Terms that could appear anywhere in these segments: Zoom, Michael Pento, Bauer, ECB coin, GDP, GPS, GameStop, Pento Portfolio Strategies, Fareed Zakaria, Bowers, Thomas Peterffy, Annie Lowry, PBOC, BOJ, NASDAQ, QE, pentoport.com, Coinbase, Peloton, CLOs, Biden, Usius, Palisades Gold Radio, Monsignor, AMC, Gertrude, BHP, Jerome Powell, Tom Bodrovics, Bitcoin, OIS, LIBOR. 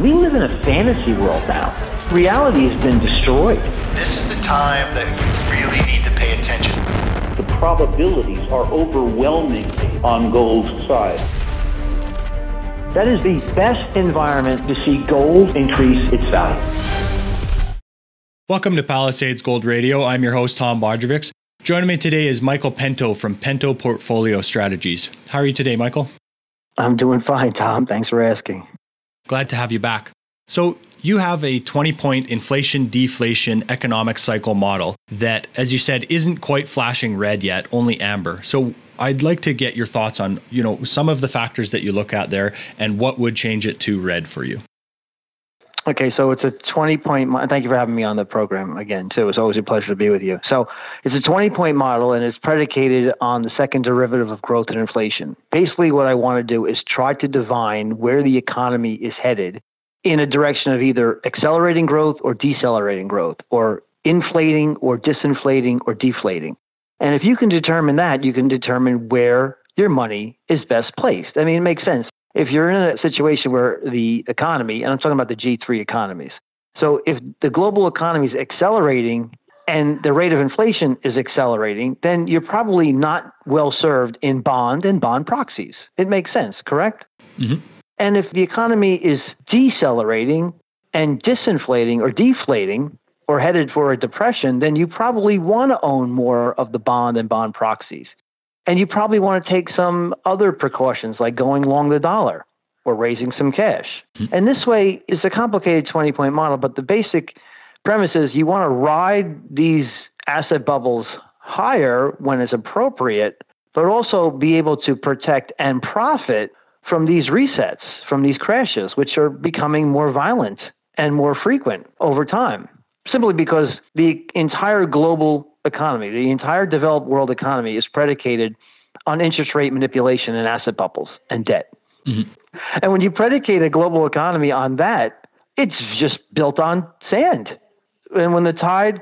We live in a fantasy world now. Reality has been destroyed. This is the time that we really need to pay attention. The probabilities are overwhelmingly on gold's side. That is the best environment to see gold increase its value. Welcome to Palisades Gold Radio. I'm your host, Tom Bodrovics. Joining me today is Michael Pento from Pento Portfolio Strategies. How are you today, Michael? I'm doing fine, Tom. Thanks for asking. Glad to have you back. So you have a 20-point inflation-deflation economic cycle model that, as you said, isn't quite flashing red yet, only amber. So I'd like to get your thoughts on, some of the factors that you look at there and what would change it to red for you. Okay, so it's a 20-point model. Thank you for having me on the program again, too. It's always a pleasure to be with you. So it's a 20-point model, and it's predicated on the second derivative of growth and inflation. Basically, what I want to do is try to divine where the economy is headed in a direction of either accelerating growth or decelerating growth, or inflating or disinflating or deflating. And if you can determine that, you can determine where your money is best placed. I mean, it makes sense. If you're in a situation where the economy, and I'm talking about the G3 economies, so if the global economy is accelerating and the rate of inflation is accelerating, then you're probably not well served in bond and bond proxies. It makes sense, correct? Mm-hmm. And if the economy is decelerating and disinflating or deflating or headed for a depression, then you probably want to own more of the bond and bond proxies. And you probably want to take some other precautions like going long the dollar or raising some cash. And this way, it's a complicated 20-point model, but the basic premise is you want to ride these asset bubbles higher when it's appropriate, but also be able to protect and profit from these resets, from these crashes, which are becoming more violent and more frequent over time, simply because the entire global economy, the entire developed world economy is predicated on interest rate manipulation and asset bubbles and debt. Mm-hmm. And when you predicate a global economy on that, it's just built on sand. And when the tide,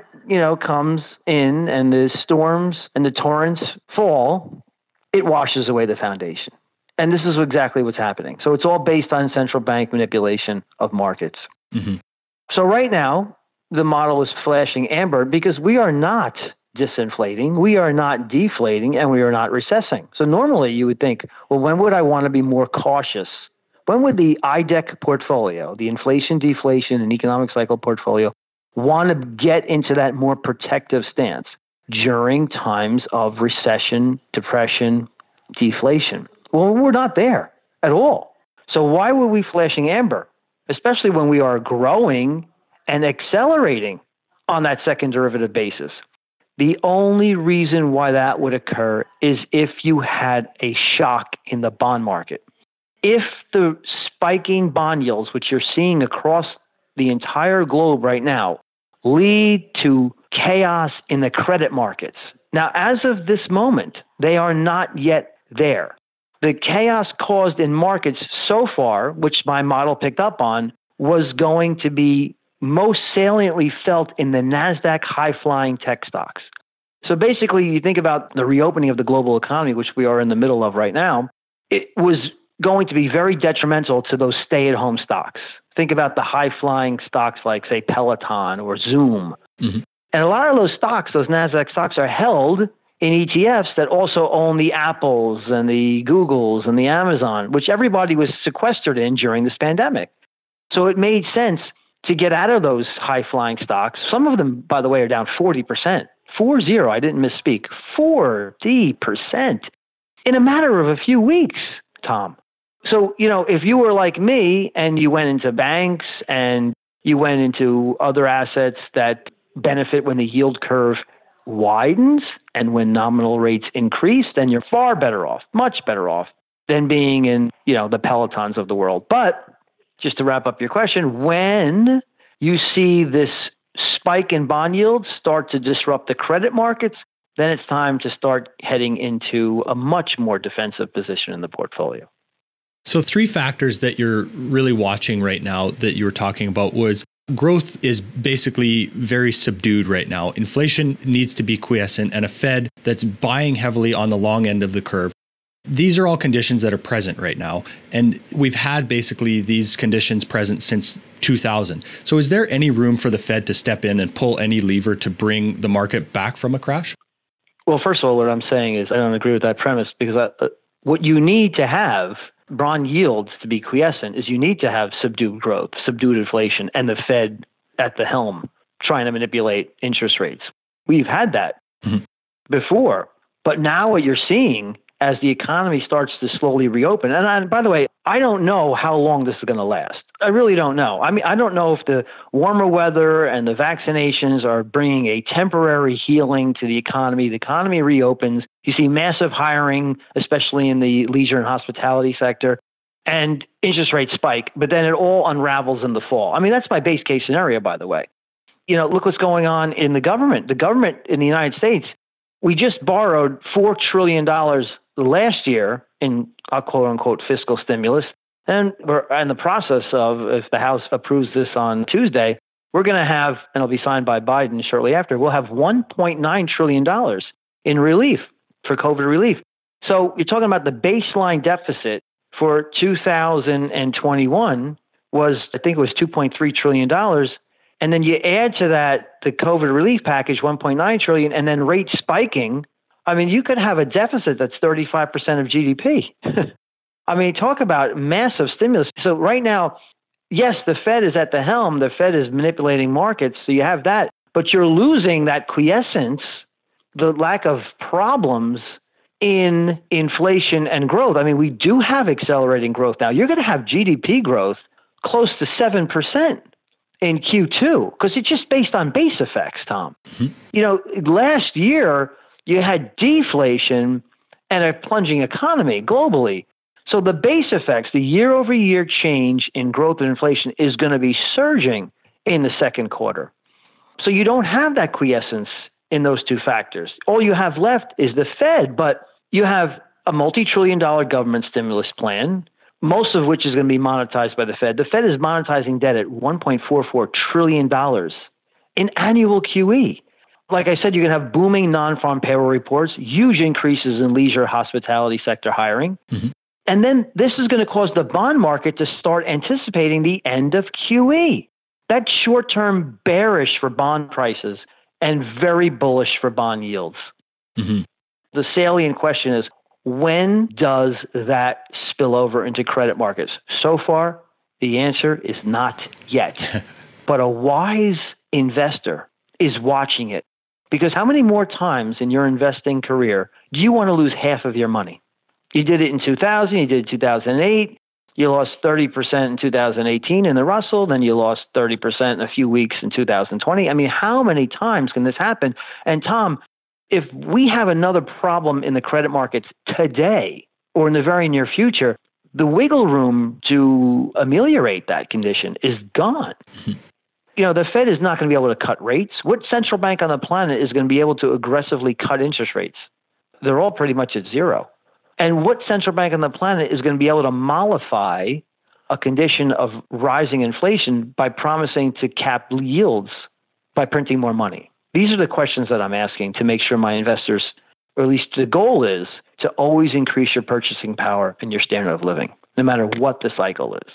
comes in and the storms and the torrents fall, it washes away the foundation. And this is exactly what's happening. So it's all based on central bank manipulation of markets. Mm-hmm. So right now, the model is flashing amber because we are not disinflating, we are not deflating, and we are not recessing. So normally you would think, well, when would I want to be more cautious? When would the IDEC portfolio, the inflation, deflation, and economic cycle portfolio, want to get into that more protective stance during times of recession, depression, deflation? Well, we're not there at all. So why were we flashing amber, especially when we are growing and accelerating on that second derivative basis? The only reason why that would occur is if you had a shock in the bond market. If the spiking bond yields, which you're seeing across the entire globe right now, lead to chaos in the credit markets. Now, as of this moment, they are not yet there. The chaos caused in markets so far, which my model picked up on, was going to be most saliently felt in the NASDAQ high-flying tech stocks. So basically, you think about the reopening of the global economy, which we are in the middle of right now, it was going to be very detrimental to those stay-at-home stocks. Think about the high-flying stocks like, say, Peloton or Zoom. Mm-hmm. And a lot of those stocks, those NASDAQ stocks, are held in ETFs that also own the Apples and the Googles and the Amazon, which everybody was sequestered in during this pandemic. So it made sense to get out of those high-flying stocks. Some of them, by the way, are down 40%. 40, I didn't misspeak. 40% in a matter of a few weeks, Tom. So, if you were like me and you went into banks and you went into other assets that benefit when the yield curve widens and when nominal rates increase, then you're far better off, much better off than being in, the Pelotons of the world. But just to wrap up your question, when you see this spike in bond yields start to disrupt the credit markets, then it's time to start heading into a much more defensive position in the portfolio. So three factors that you're really watching right now that you were talking about was growth is basically very subdued right now. Inflation needs to be quiescent and a Fed that's buying heavily on the long end of the curve. These are all conditions that are present right now, and we've had basically these conditions present since 2000. So is there any room for the Fed to step in and pull any lever to bring the market back from a crash? Well, first of all, what I'm saying is I don't agree with that premise, because what you need to have bond yields to be quiescent is you need to have subdued growth, subdued inflation, and the Fed at the helm trying to manipulate interest rates. We've had that before, but now what you're seeing as the economy starts to slowly reopen. And by the way, I don't know how long this is going to last. I really don't know. I mean, I don't know if the warmer weather and the vaccinations are bringing a temporary healing to the economy. The economy reopens. You see massive hiring, especially in the leisure and hospitality sector, and interest rates spike, but then it all unravels in the fall. I mean, that's my base case scenario, by the way. You know, look what's going on in the government. The government in the United States, we just borrowed $4 trillion last year in a quote unquote fiscal stimulus. And we're in the process of, if the House approves this on Tuesday, we're going to have, and it'll be signed by Biden shortly after, we'll have $1.9 trillion in relief for COVID relief. So you're talking about the baseline deficit for 2021 was, I think it was $2.3 trillion. And then you add to that the COVID relief package, $1.9 trillion, and then rates spiking. I mean, you could have a deficit that's 35% of GDP. I mean, talk about massive stimulus. So right now, yes, the Fed is at the helm. The Fed is manipulating markets. So you have that. But you're losing that quiescence, the lack of problems in inflation and growth. I mean, we do have accelerating growth now. You're going to have GDP growth close to 7% in Q2 because it's just based on base effects, Tom. You know, last year, you had deflation and a plunging economy globally. So the base effects, the year-over-year change in growth and inflation is going to be surging in the second quarter. So you don't have that quiescence in those two factors. All you have left is the Fed, but you have a multi-trillion-dollar government stimulus plan, most of which is going to be monetized by the Fed. The Fed is monetizing debt at $1.44 trillion in annual QE. Like I said, you're going to have booming non-farm payroll reports, huge increases in leisure hospitality sector hiring. And then this is going to cause the bond market to start anticipating the end of QE. That's short-term bearish for bond prices and very bullish for bond yields. The salient question is, when does that spill over into credit markets? So far, the answer is not yet. But a wise investor is watching it. Because how many more times in your investing career do you want to lose half of your money? You did it in 2000, you did it in 2008, you lost 30% in 2018 in the Russell, then you lost 30% in a few weeks in 2020. I mean, how many times can this happen? And Tom, if we have another problem in the credit markets today or in the very near future, the wiggle room to ameliorate that condition is gone. You know, the Fed is not going to be able to cut rates. What central bank on the planet is going to be able to aggressively cut interest rates? They're all pretty much at zero. And what central bank on the planet is going to be able to mollify a condition of rising inflation by promising to cap yields by printing more money? These are the questions that I'm asking to make sure my investors, or at least the goal is, to always increase your purchasing power and your standard of living, no matter what the cycle is.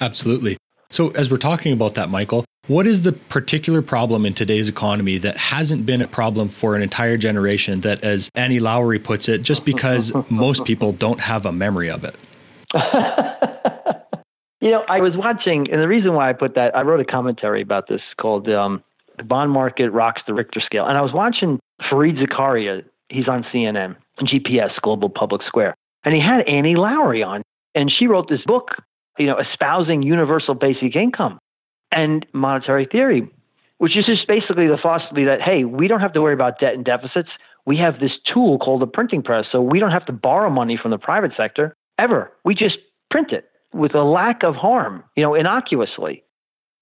Absolutely. So as we're talking about that, Michael, what is the particular problem in today's economy that hasn't been a problem for an entire generation that, as Annie Lowry puts it, just because most people don't have a memory of it? You know, I was watching, and the reason why I put that, I wrote a commentary about this called The Bond Market Rocks the Richter Scale. And I was watching Fareed Zakaria, he's on CNN, GPS, Global Public Square. And he had Annie Lowry on, and she wrote this book, you know, espousing universal basic income and monetary theory, which is just basically the philosophy that, hey, we don't have to worry about debt and deficits. We have this tool called the printing press, so we don't have to borrow money from the private sector ever. We just print it with a lack of harm, you know, innocuously.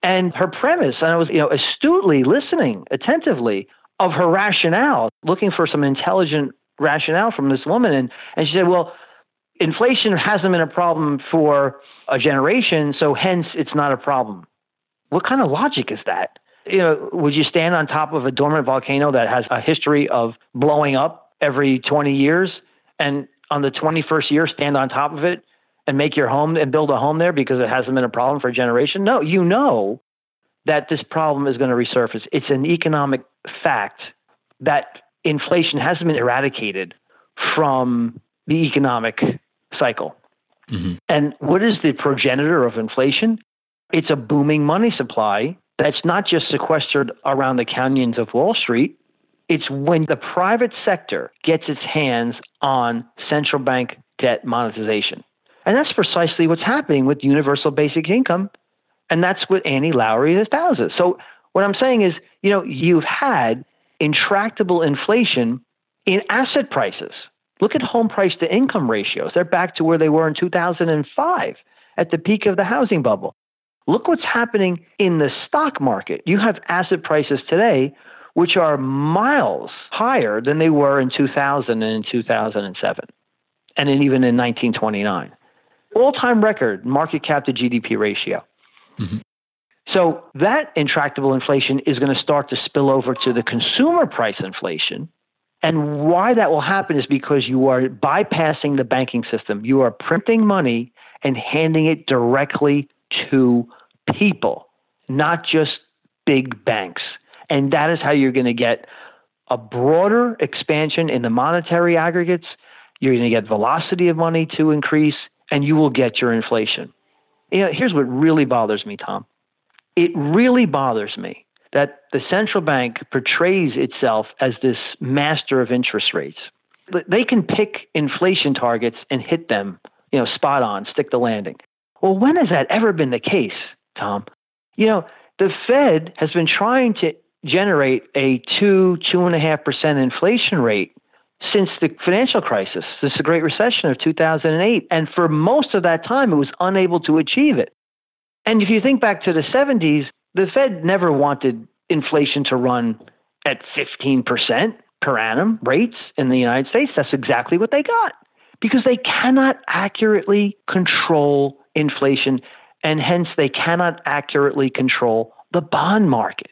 And her premise, and I was, you know, astutely listening attentively of her rationale, looking for some intelligent rationale from this woman. And she said, well, inflation hasn't been a problem for a generation, so hence it's not a problem. What kind of logic is that? You know, would you stand on top of a dormant volcano that has a history of blowing up every 20 years and on the 21st year, stand on top of it and make your home and build a home there because it hasn't been a problem for a generation? No, you know that this problem is going to resurface. It's an economic fact that inflation hasn't been eradicated from the economic cycle. Mm-hmm. And what is the progenitor of inflation? It's a booming money supply that's not just sequestered around the canyons of Wall Street. It's when the private sector gets its hands on central bank debt monetization. And that's precisely what's happening with universal basic income. And that's what Annie Lowry espouses. So what I'm saying is, you know, you've had intractable inflation in asset prices. Look at home price to income ratios. They're back to where they were in 2005 at the peak of the housing bubble. Look what's happening in the stock market. You have asset prices today, which are miles higher than they were in 2000 and in 2007, and even in 1929. All-time record market cap to GDP ratio. Mm-hmm. So that intractable inflation is going to start to spill over to the consumer price inflation. And why that will happen is because you are bypassing the banking system. You are printing money and handing it directly to people, not just big banks. And that is how you're going to get a broader expansion in the monetary aggregates. You're going to get velocity of money to increase, and you will get your inflation. You know, here's what really bothers me, Tom. It really bothers me that the central bank portrays itself as this master of interest rates. They can pick inflation targets and hit them, you know, spot on, stick the landing. Well, when has that ever been the case, Tom? You know, the Fed has been trying to generate a 2.5% inflation rate since the financial crisis, since the Great Recession of 2008. And for most of that time, it was unable to achieve it. And if you think back to the 70s, the Fed never wanted inflation to run at 15% per annum rates in the United States. That's exactly what they got because they cannot accurately control inflation, and hence they cannot accurately control the bond market.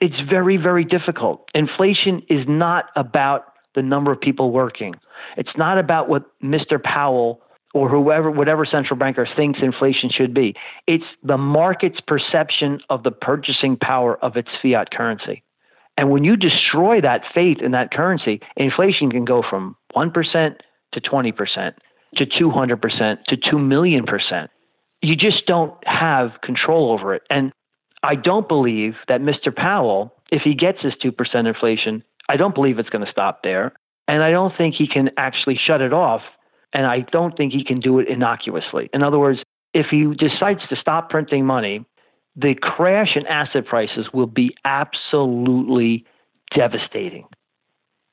It's very, very difficult. Inflation is not about the number of people working. It's not about what Mr. Powell or whoever, whatever central banker thinks inflation should be. It's the market's perception of the purchasing power of its fiat currency. And when you destroy that faith in that currency, inflation can go from 1% to 20%, to 200%, to 2,000,000%. You just don't have control over it. And I don't believe that Mr. Powell, if he gets his 2% inflation, I don't believe it's going to stop there. And I don't think he can actually shut it off. And I don't think he can do it innocuously. In other words, if he decides to stop printing money, the crash in asset prices will be absolutely devastating.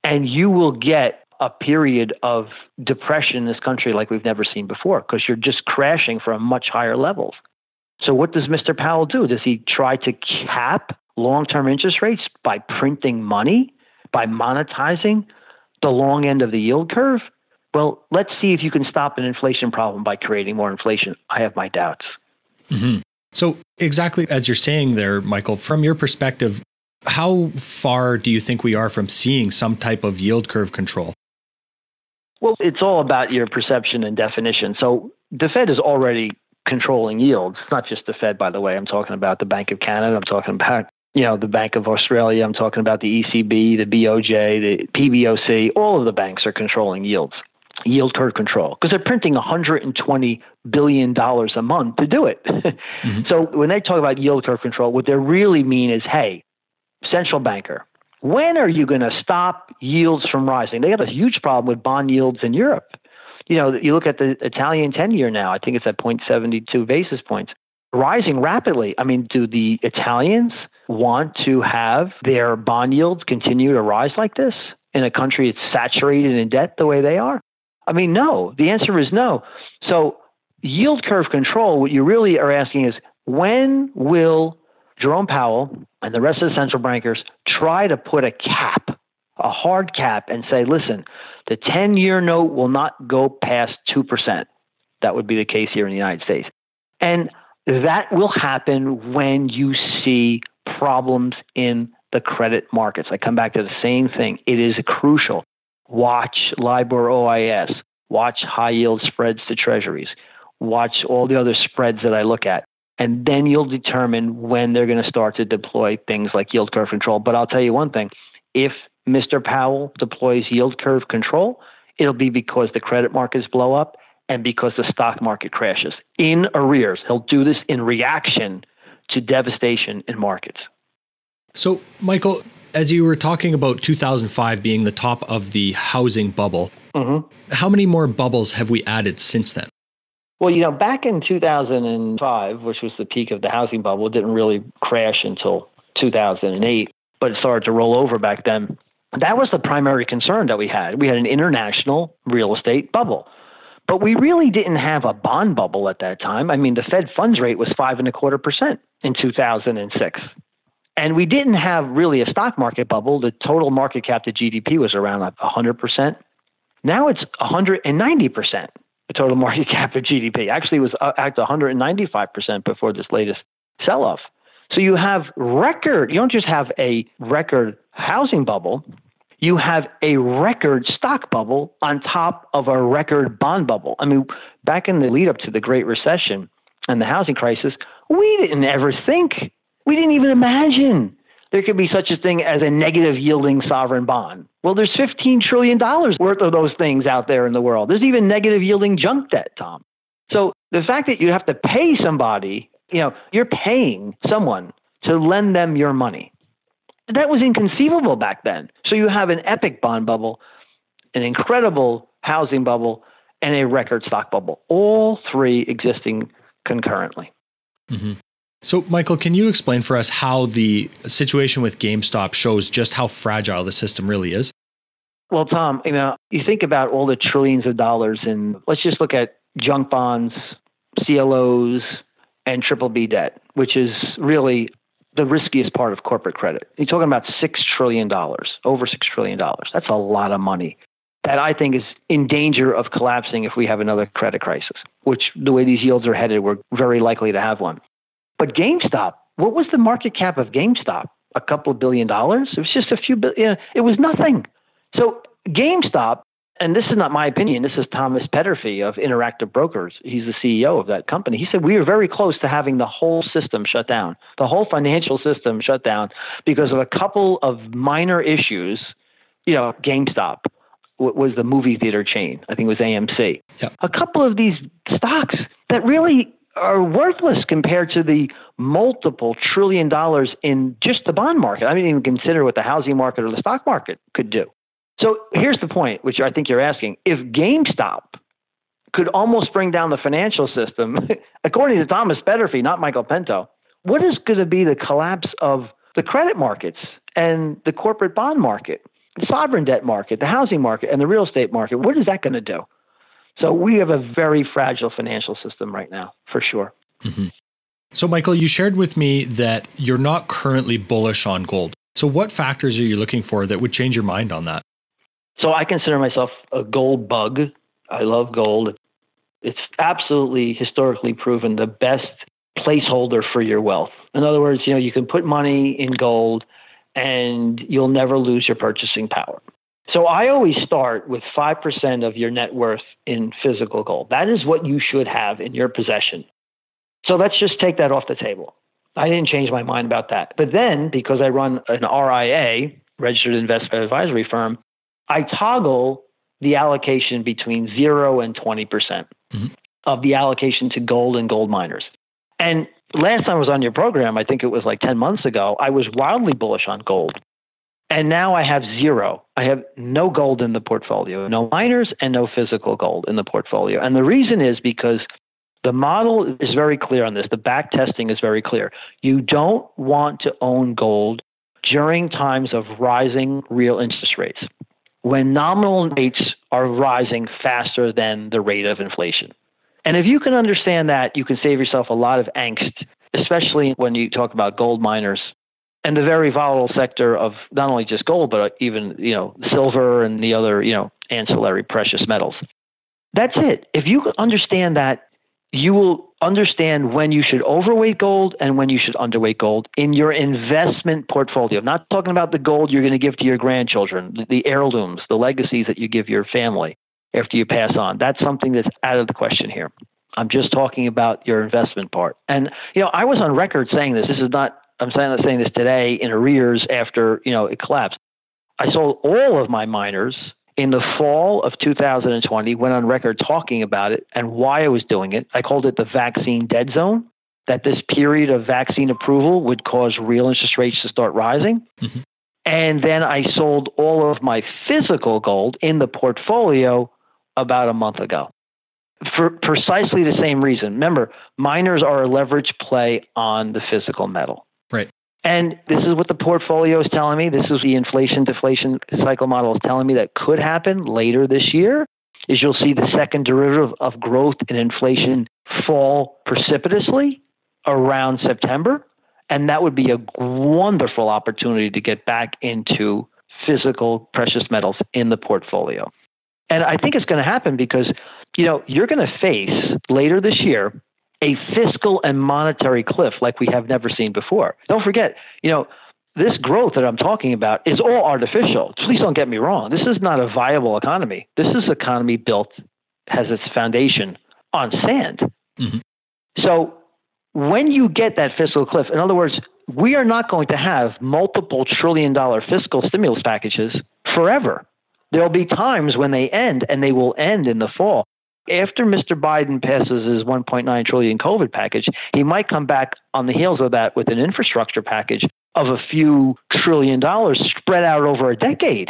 And you will get a period of depression in this country like we've never seen before because you're just crashing from much higher levels. So what does Mr. Powell do? Does he try to cap long-term interest rates by printing money, by monetizing the long end of the yield curve? Well, let's see if you can stop an inflation problem by creating more inflation. I have my doubts. Mm-hmm. So exactly as you're saying there, Michael, from your perspective, how far do you think we are from seeing some type of yield curve control? Well, it's all about your perception and definition. So the Fed is already controlling yields. It's not just the Fed, by the way. I'm talking about the Bank of Canada. I'm talking about, you know, the Bank of Australia. I'm talking about the ECB, the BOJ, the PBOC. All of the banks are controlling yields, yield curve control, because they're printing $120 billion a month to do it. Mm-hmm. So when they talk about yield curve control, what they really mean is, hey, central banker, when are you going to stop yields from rising? They got a huge problem with bond yields in Europe. You know, you look at the Italian 10-year now, I think it's at 0.72 basis points, rising rapidly. I mean, do the Italians want to have their bond yields continue to rise like this in a country that's saturated in debt the way they are? I mean, no. The answer is no. So yield curve control, what you really are asking is, when will Jerome Powell and the rest of the central bankers try to put a cap, a hard cap, and say, listen, the 10-year note will not go past 2%. That would be the case here in the United States. And that will happen when you see problems in the credit markets. I come back to the same thing. It is crucial. Watch LIBOR OIS. Watch high yield spreads to treasuries. Watch all the other spreads that I look at. And then you'll determine when they're going to start to deploy things like yield curve control. But I'll tell you one thing. If Mr. Powell deploys yield curve control, it'll be because the credit markets blow up and because the stock market crashes in arrears. He'll do this in reaction to devastation in markets. So, Michael, as you were talking about 2005 being the top of the housing bubble, how many more bubbles have we added since then? Well, you know, back in 2005, which was the peak of the housing bubble, it didn't really crash until 2008, but it started to roll over back then. That was the primary concern that we had. We had an international real estate bubble, but we really didn't have a bond bubble at that time. I mean, the Fed funds rate was 5.25% in 2006. And we didn't have really a stock market bubble. The total market cap to GDP was around like 100%. Now it's 190%, the total market cap of GDP. Actually, it was at 195% before this latest sell-off. So you have record, you don't just have a record housing bubble, you have a record stock bubble on top of a record bond bubble. I mean, back in the lead up to the Great Recession and the housing crisis, we didn't ever think, we didn't even imagine there could be such a thing as a negative yielding sovereign bond. Well, there's $15 trillion worth of those things out there in the world. There's even negative yielding junk debt, Tom. So the fact that you have to pay somebody, you know, you're paying someone to lend them your money. That was inconceivable back then. So you have an epic bond bubble, an incredible housing bubble, and a record stock bubble, all three existing concurrently. Mm-hmm. So, Michael, can you explain for us how the situation with GameStop shows just how fragile the system really is? Well, Tom, you know, you think about all the trillions of dollars in, let's just look at junk bonds, CLOs, and BBB debt, which is really the riskiest part of corporate credit. You're talking about $6 trillion, over $6 trillion. That's a lot of money that I think is in danger of collapsing if we have another credit crisis, which the way these yields are headed, we're very likely to have one. But GameStop, what was the market cap of GameStop? A couple of $2 billion? It was just a few billion. It was nothing. So GameStop, and this is not my opinion, this is Thomas Peterffy of Interactive Brokers. He's the CEO of that company. He said, we are very close to having the whole system shut down, the whole financial system shut down because of a couple of minor issues. You know, GameStop was the movie theater chain. I think it was AMC. Yep. A couple of these stocks that really are worthless compared to the multiple trillion dollars in just the bond market. I didn't even consider what the housing market or the stock market could do. So here's the point, which I think you're asking. If GameStop could almost bring down the financial system, according to Thomas Peterffy, not Michael Pento, what is going to be the collapse of the credit markets and the corporate bond market, the sovereign debt market, the housing market, and the real estate market? What is that going to do? So we have a very fragile financial system right now, for sure. Mm-hmm. So, Michael, you shared with me that you're not currently bullish on gold. So what factors are you looking for that would change your mind on that? So I consider myself a gold bug. I love gold. It's absolutely historically proven the best placeholder for your wealth. In other words, you know, you can put money in gold and you'll never lose your purchasing power. So I always start with 5% of your net worth in physical gold. That is what you should have in your possession. So let's just take that off the table. I didn't change my mind about that. But then, because I run an RIA, registered investment advisory firm, I toggle the allocation between 0 and 20% of the allocation to gold and gold miners. And last time I was on your program, I think it was like 10 months ago, I was wildly bullish on gold. And now I have zero. I have no gold in the portfolio, no miners and no physical gold in the portfolio. And the reason is because the model is very clear on this. The back testing is very clear. You don't want to own gold during times of rising real interest rates, when nominal rates are rising faster than the rate of inflation. And if you can understand that, you can save yourself a lot of angst, especially when you talk about gold miners and the very volatile sector of not only just gold, but even, you know, silver and the other, you know, ancillary precious metals. That's it. If you understand that, you will understand when you should overweight gold and when you should underweight gold in your investment portfolio. I'm not talking about the gold you're going to give to your grandchildren, the heirlooms, the legacies that you give your family after you pass on. That's something that's out of the question here. I'm just talking about your investment part. And, you know, I was on record saying this. This is not, I'm not saying this today in arrears after, you know, it collapsed. I sold all of my miners in the fall of 2020, went on record talking about it and why I was doing it. I called it the vaccine dead zone, that this period of vaccine approval would cause real interest rates to start rising. Mm-hmm. And then I sold all of my physical gold in the portfolio about a month ago for precisely the same reason. Remember, miners are a leverage play on the physical metal. Right. And this is what the portfolio is telling me. This is the inflation-deflation cycle model is telling me that could happen later this year, is you'll see the second derivative of growth and inflation fall precipitously around September. And that would be a wonderful opportunity to get back into physical precious metals in the portfolio. And I think it's going to happen because, you know, you're going to face later this year a fiscal and monetary cliff like we have never seen before. Don't forget, you know, this growth that I'm talking about is all artificial. Please don't get me wrong. This is not a viable economy. This is an economy built, has its foundation on sand. Mm-hmm. So when you get that fiscal cliff, in other words, we are not going to have multiple $1 trillion fiscal stimulus packages forever. There'll be times when they end, and they will end in the fall. After Mr. Biden passes his $1.9 trillion COVID package, he might come back on the heels of that with an infrastructure package of a few $1 trillion spread out over a decade.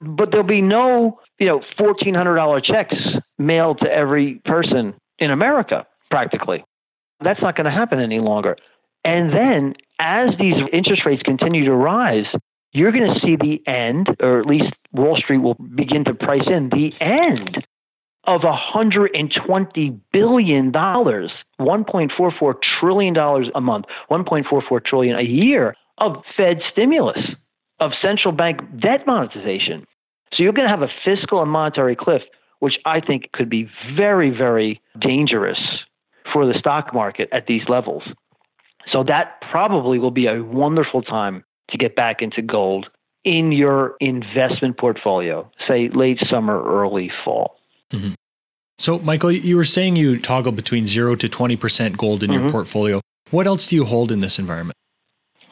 But there'll be no, you know, $1,400 checks mailed to every person in America, practically. That's not going to happen any longer. And then as these interest rates continue to rise, you're going to see the end, or at least Wall Street will begin to price in the end of $120 billion, $1.44 trillion a month, $1.44 trillion a year of Fed stimulus, of central bank debt monetization. So you're going to have a fiscal and monetary cliff, which I think could be very, very dangerous for the stock market at these levels. So that probably will be a wonderful time to get back into gold in your investment portfolio, say late summer, early fall. Mm-hmm. So, Michael, you were saying you toggle between 0% to 20% gold in mm-hmm. your portfolio. What else do you hold in this environment?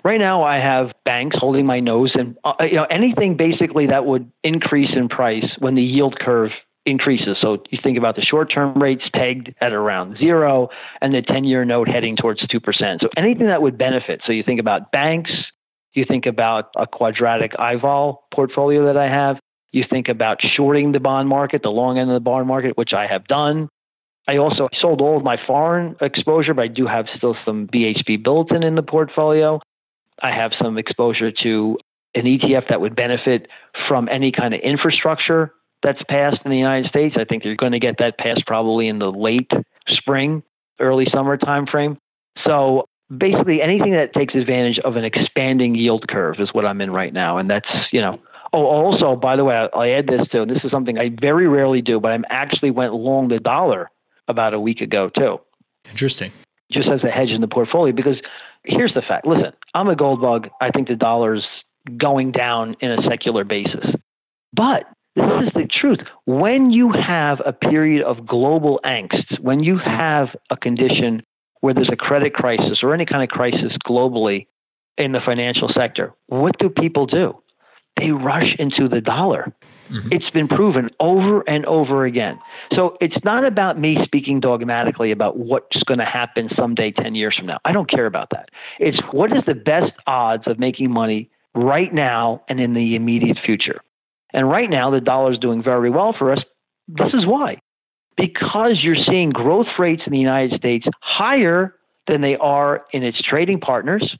Right now, I have banks holding my nose, and you know, anything basically that would increase in price when the yield curve increases. So you think about the short-term rates pegged at around 0, and the 10-year note heading towards 2%. So anything that would benefit. So you think about banks. You think about a quadratic IVOL portfolio that I have. You think about shorting the bond market, the long end of the bond market, which I have done. I also sold all of my foreign exposure, but I do have still some BHP Billiton in the portfolio. I have some exposure to an ETF that would benefit from any kind of infrastructure that's passed in the United States. I think they're going to get that passed probably in the late spring, early summer timeframe. So basically anything that takes advantage of an expanding yield curve is what I'm in right now. And that's, you know, oh, also, by the way, I add this too, and this is something I very rarely do, but I actually went long the dollar about a week ago too. Interesting. Just as a hedge in the portfolio, because here's the fact. Listen, I'm a gold bug. I think the dollar's going down in a secular basis. But this is the truth. When you have a period of global angst, when you have a condition where there's a credit crisis or any kind of crisis globally in the financial sector, what do people do? They rush into the dollar. Mm-hmm. It's been proven over and over again. So it's not about me speaking dogmatically about what's going to happen someday 10 years from now. I don't care about that. It's what is the best odds of making money right now and in the immediate future. And right now, the dollar is doing very well for us. This is why. Because you're seeing growth rates in the United States higher than they are in its trading partners.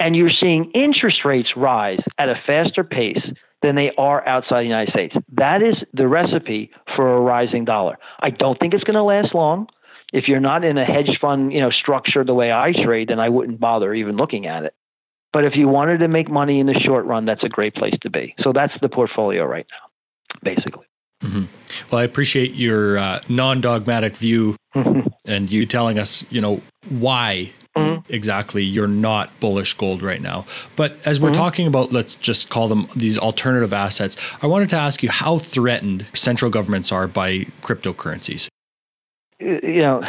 And you're seeing interest rates rise at a faster pace than they are outside the United States. That is the recipe for a rising dollar. I don't think it's going to last long. If you're not in a hedge fund, you know, structure the way I trade, then I wouldn't bother even looking at it. But if you wanted to make money in the short run, that's a great place to be. So that's the portfolio right now, basically. Mm-hmm. Well, I appreciate your non-dogmatic view and you telling us, you know, why exactly you're not bullish gold right now. But as we're talking about, let's just call them these alternative assets, I wanted to ask you how threatened central governments are by cryptocurrencies. You know,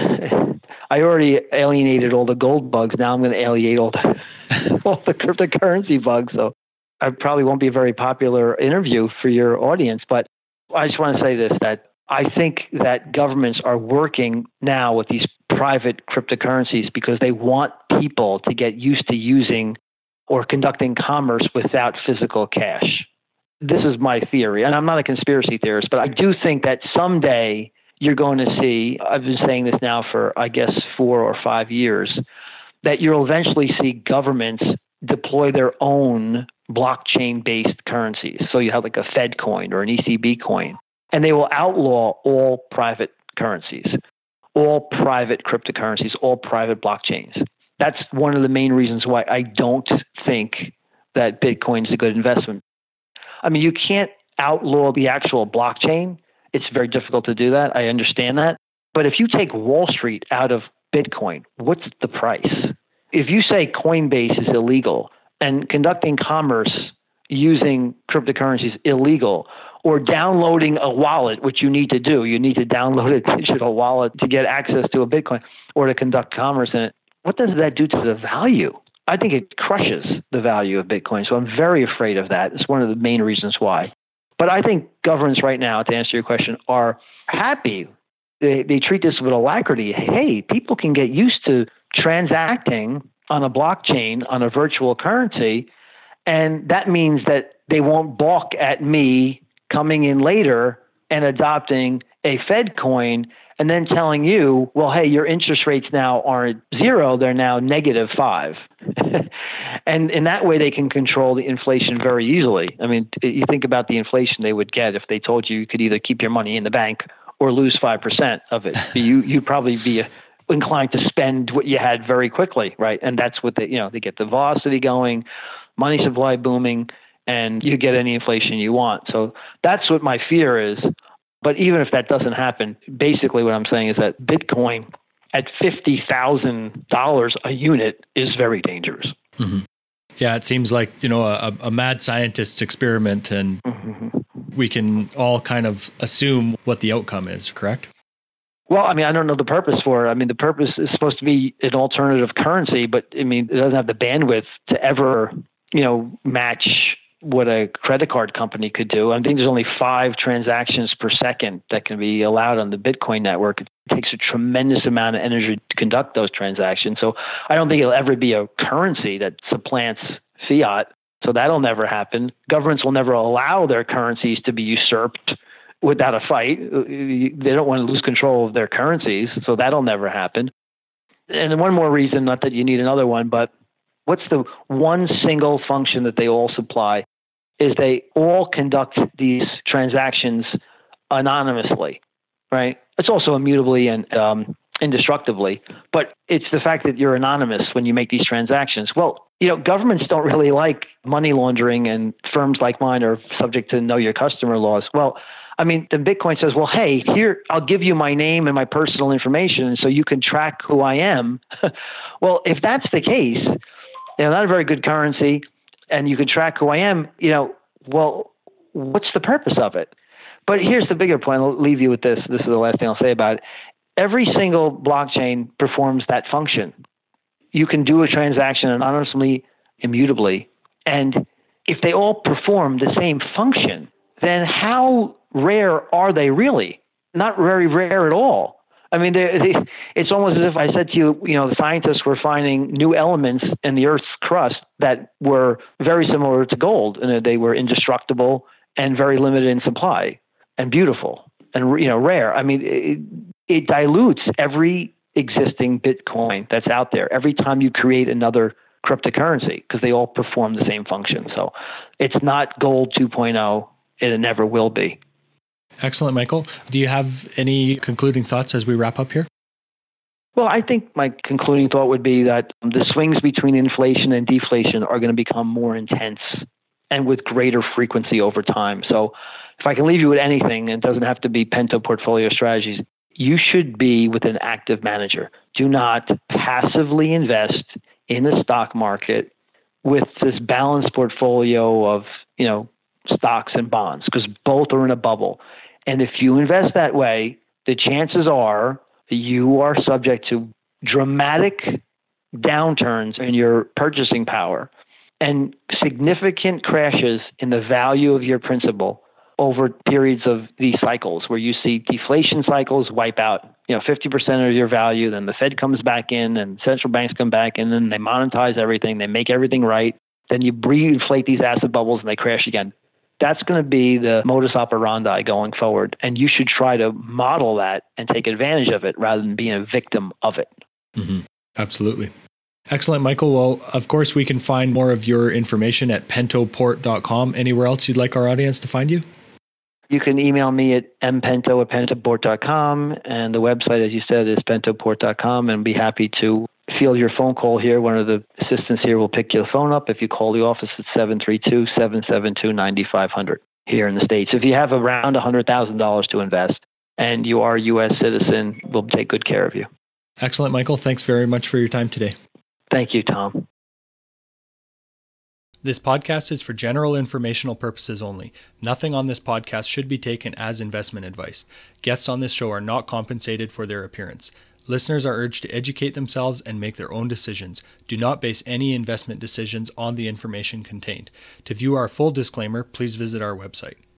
I already alienated all the gold bugs. Now I'm going to alienate all the cryptocurrency bugs. So I probably won't be a very popular interview for your audience. But I just want to say this, that I think that governments are working now with these private cryptocurrencies because they want people to get used to using or conducting commerce without physical cash. This is my theory, and I'm not a conspiracy theorist, but I do think that someday you're going to see, I've been saying this now for, I guess, 4 or 5 years, that you'll eventually see governments deploy their own blockchain-based currencies. So you have like a Fed coin or an ECB coin, and they will outlaw all private currencies, all private cryptocurrencies, all private blockchains. That's one of the main reasons why I don't think that Bitcoin is a good investment. I mean, you can't outlaw the actual blockchain. It's very difficult to do that. I understand that. But if you take Wall Street out of Bitcoin, what's the price? If you say Coinbase is illegal and conducting commerce using cryptocurrencies illegal, or downloading a wallet, which you need to do. You need to download a digital wallet to get access to a Bitcoin or to conduct commerce in it. What does that do to the value? I think it crushes the value of Bitcoin. So I'm very afraid of that. It's one of the main reasons why. But I think governments right now, to answer your question, are happy. They treat this with alacrity. Hey, people can get used to transacting on a blockchain, on a virtual currency. And that means that they won't balk at me coming in later and adopting a Fed coin and then telling you, well, hey, your interest rates now aren't zero, they're now -5. And in that way, they can control the inflation very easily. I mean, you think about the inflation they would get if they told you you could either keep your money in the bank or lose 5% of it. You'd probably be inclined to spend what you had very quickly, right? And that's what they get the velocity going, money supply booming, and you get any inflation you want. So that's what my fear is. But even if that doesn't happen, basically what I'm saying is that Bitcoin at $50,000 a unit is very dangerous. Mm-hmm. Yeah, it seems like, a mad scientist's experiment, and we can all kind of assume what the outcome is, correct? Well, I mean, I don't know the purpose for it. I mean, the purpose is supposed to be an alternative currency, but I mean, it doesn't have the bandwidth to ever, match what a credit card company could do. I think there's only 5 transactions per second that can be allowed on the Bitcoin network. It takes a tremendous amount of energy to conduct those transactions. So I don't think it'll ever be a currency that supplants fiat. So that'll never happen. Governments will never allow their currencies to be usurped without a fight. They don't want to lose control of their currencies. So that'll never happen. And one more reason, not that you need another one, but what's the one single function that they all supply? Is they all conduct these transactions anonymously, right? It's also immutably and indestructibly, but it's the fact that you're anonymous when you make these transactions. Well, governments don't really like money laundering, and firms like mine are subject to know your customer laws. Well, I mean, then Bitcoin says, well, hey, here, I'll give you my name and my personal information so you can track who I am. Well, if that's the case, not a very good currency, and you can track who I am, well, what's the purpose of it? But here's the bigger point. I'll leave you with this. This is the last thing I'll say about it. Every single blockchain performs that function. You can do a transaction anonymously, immutably. And if they all perform the same function, then how rare are they really? Not very rare at all. I mean, it's almost as if I said to you, the scientists were finding new elements in the Earth's crust that were very similar to gold, and they were indestructible and very limited in supply and beautiful and, rare. I mean, it dilutes every existing Bitcoin that's out there every time you create another cryptocurrency because they all perform the same function. So it's not gold 2.0, and it never will be. Excellent, Michael. Do you have any concluding thoughts as we wrap up here? Well, I think my concluding thought would be that the swings between inflation and deflation are going to become more intense and with greater frequency over time. So if I can leave you with anything, it doesn't have to be Pento Portfolio Strategies. you should be with an active manager. Do not passively invest in the stock market with this balanced portfolio of, you know, stocks and bonds, because both are in a bubble. And if you invest that way, the chances are you are subject to dramatic downturns in your purchasing power and significant crashes in the value of your principal over periods of these cycles where you see deflation cycles wipe out, you know, 50% of your value, then the Fed comes back in and central banks come back and then they monetize everything, they make everything right. Then you reinflate these asset bubbles and they crash again. That's going to be the modus operandi going forward. And you should try to model that and take advantage of it rather than being a victim of it. Mm-hmm. Absolutely. Excellent, Michael. Well, of course, we can find more of your information at pentoport.com. Anywhere else you'd like our audience to find you? You can email me at mpento@pentoport.com. And the website, as you said, is pentoport.com. And be happy to field your phone call here. One of the assistants here will pick your phone up. If you call the office, it's 732-772-9500 here in the States. If you have around $100,000 to invest and you are a U.S. citizen, we'll take good care of you. Excellent, Michael. Thanks very much for your time today. Thank you, Tom. This podcast is for general informational purposes only. Nothing on this podcast should be taken as investment advice. Guests on this show are not compensated for their appearance. Listeners are urged to educate themselves and make their own decisions. Do not base any investment decisions on the information contained. To view our full disclaimer, please visit our website.